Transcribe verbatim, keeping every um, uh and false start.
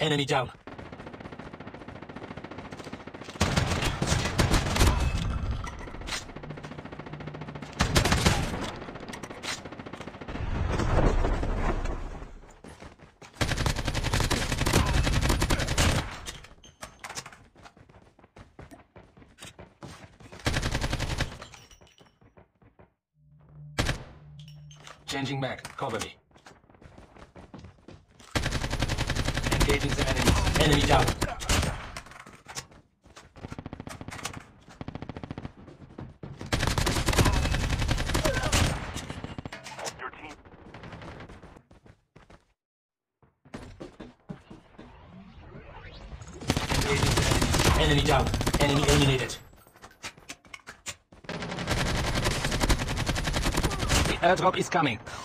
Enemy down. Changing mag, cover me. Engaging the enemy. Enemy down. Your team. Engaging the enemy. Enemy down. Enemy eliminated. Airdrop is coming.